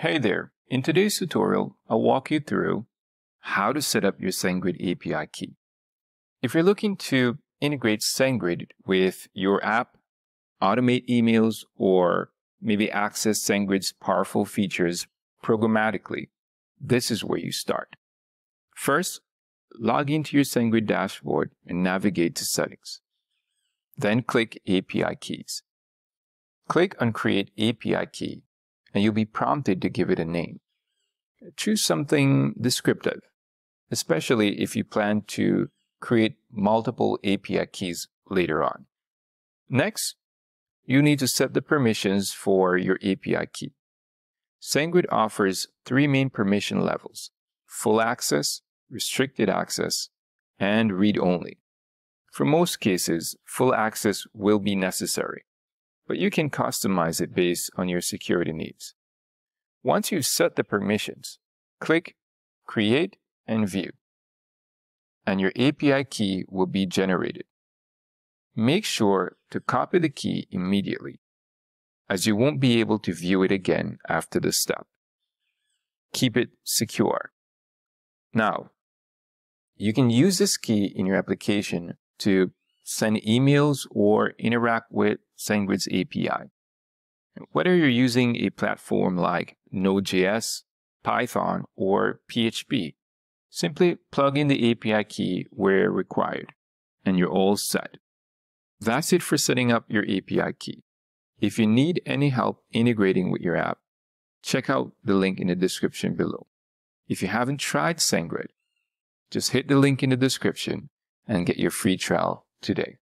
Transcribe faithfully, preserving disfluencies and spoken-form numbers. Hey there, in today's tutorial, I'll walk you through how to set up your SendGrid A P I key. If you're looking to integrate SendGrid with your app, automate emails, or maybe access SendGrid's powerful features programmatically, this is where you start. First, log into your SendGrid dashboard and navigate to Settings. Then click A P I Keys. Click on Create A P I Key, and you'll be prompted to give it a name. Choose something descriptive, especially if you plan to create multiple A P I keys later on. Next, you need to set the permissions for your A P I key. SendGrid offers three main permission levels: full access, restricted access, and read-only. For most cases, full access will be necessary, but you can customize it based on your security needs. Once you've set the permissions, click Create and View, and your A P I key will be generated. Make sure to copy the key immediately, as you won't be able to view it again after this step. Keep it secure. Now, you can use this key in your application to send emails or interact with SendGrid's A P I. Whether you're using a platform like Node.js, Python, or P H P, simply plug in the A P I key where required, and you're all set. That's it for setting up your A P I key. If you need any help integrating with your app, check out the link in the description below. If you haven't tried SendGrid, just hit the link in the description and get your free trial today.